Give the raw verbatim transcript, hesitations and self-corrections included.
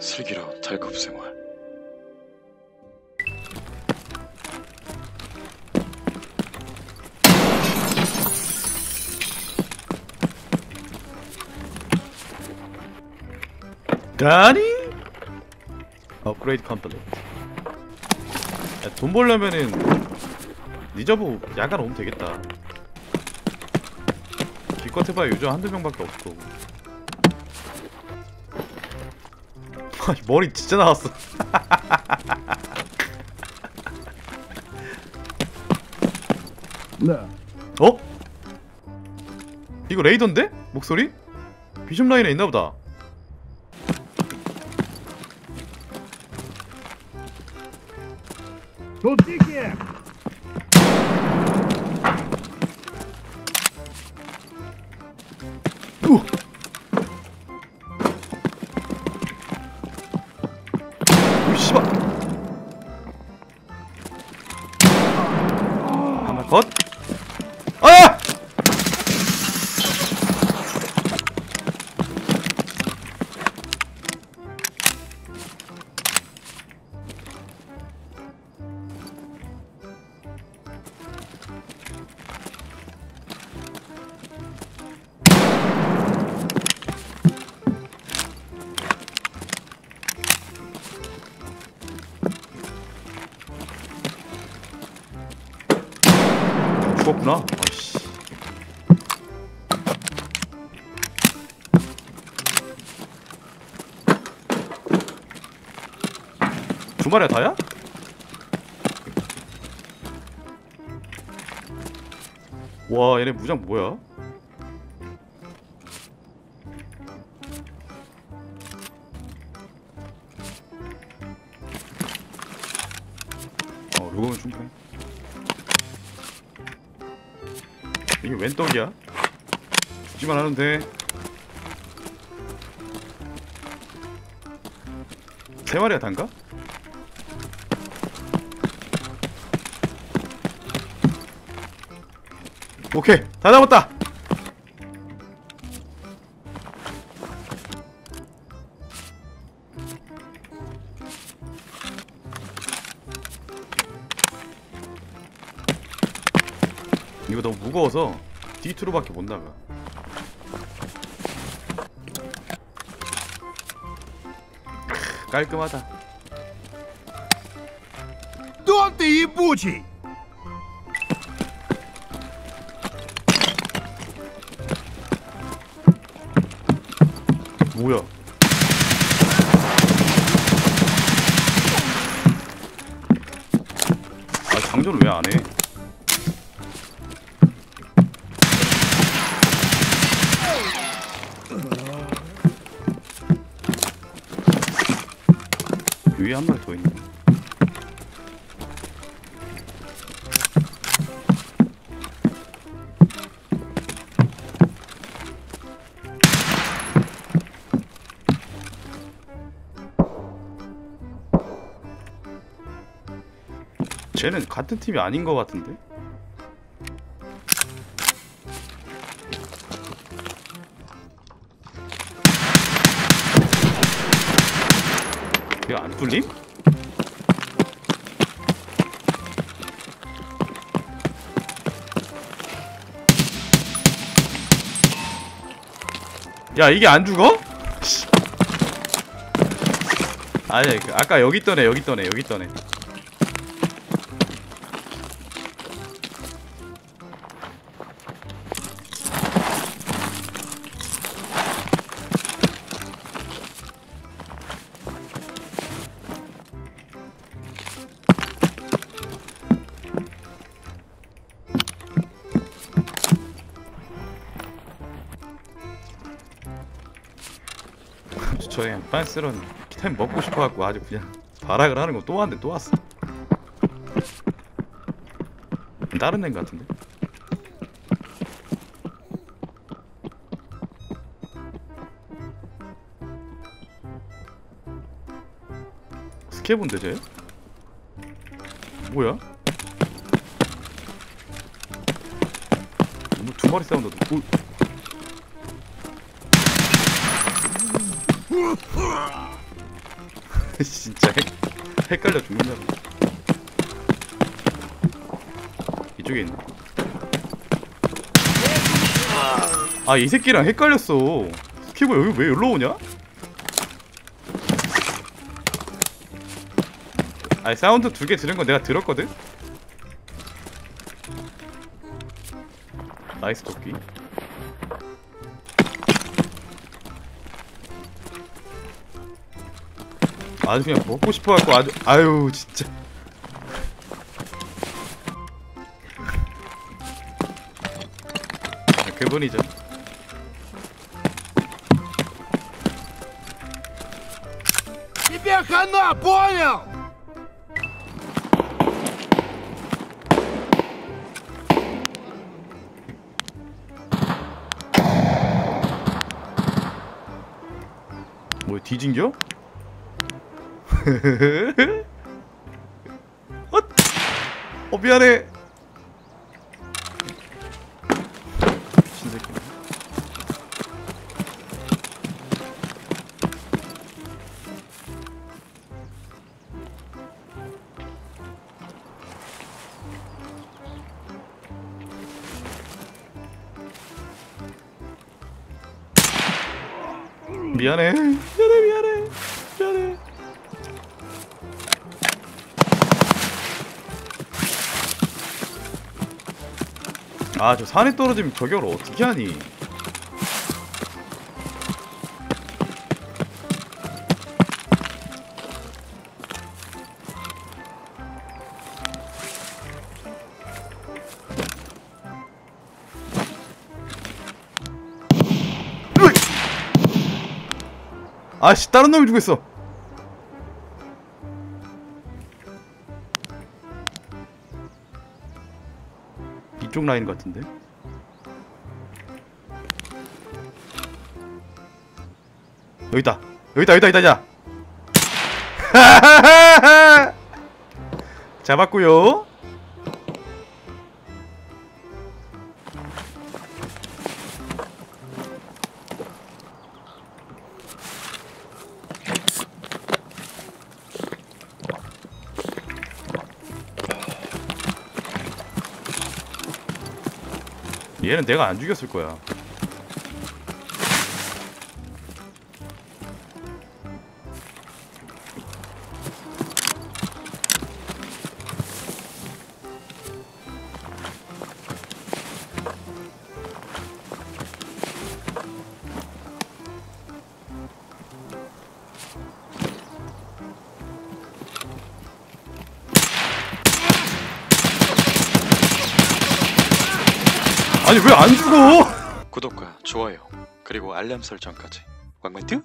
슬기로운 달컵생활. 다니? 업그레이드 컴플릿. 돈 벌려면은 리저브 야간 오면 되겠다. 기껏 해봐야 요즘 한두 명밖에 없고. 머리 진짜 나왔어. 네. 어? 이거 레이던데? 목소리? 비숍 라인에 있나보다. 도끼야. 우. 오 씨발. 하나 컷. 아! 죽었구나. 아이씨. 두 마리야 다야? 와, 얘네 무장 뭐야? 어, 로그는 충분해. 이게 웬 떡이야? 죽지만 하는데. 세 마리야 단가? 오케이, 다 잡았다. 이거 너무 무거워서 디 투로밖에 못 나가. 깔끔하다. 또한테 이 뭐지? 뭐야? 아, 장전을 왜 안 해? 위에 한 마리 더 있네. 쟤는 같은 팀이 아닌 것 같은데? 안 뚫림? 야, 이게 안 죽어? 아니, 아까 여기 있던 애, 여기 있던 애, 여기 있던 애. 저의 빤스런 템 먹고 싶어갖고 아주 그냥 발악을 하는 거. 또 왔네, 또 왔어. 다른 애 같은데? 스케본데 쟤? 뭐야? 뭐 두 마리 싸운다. 뭐? 진짜 헷, 헷갈려 죽는다. 이쪽에 있네. 아, 이 새끼랑 헷갈렸어. 스키버 여기 왜 여기로 오냐? 아니, 사운드 두 개 들은 거 내가 들었거든? 나이스 도끼. 아주 그냥 먹고 싶어갖고 아주, 아유 진짜. 그분이죠. Тебе хана, понял? 뭐 뒤진겨? 어, 미안해. 미친 새끼. 미안해. 미안해, 미안해. 미안해. 아, 저 산에 떨어지면 저격을 어떻게 하니? 아씨, 다른 놈이 죽겠어. 이쪽 라인 같은데? 여기다! 여기다! 여기다! 여기다! 하하하하! 잡았구요. 얘는 내가 안 죽였을 거야. 아니 왜 안 죽어? 구독과 좋아요 그리고 알람 설정까지. 왕만튜?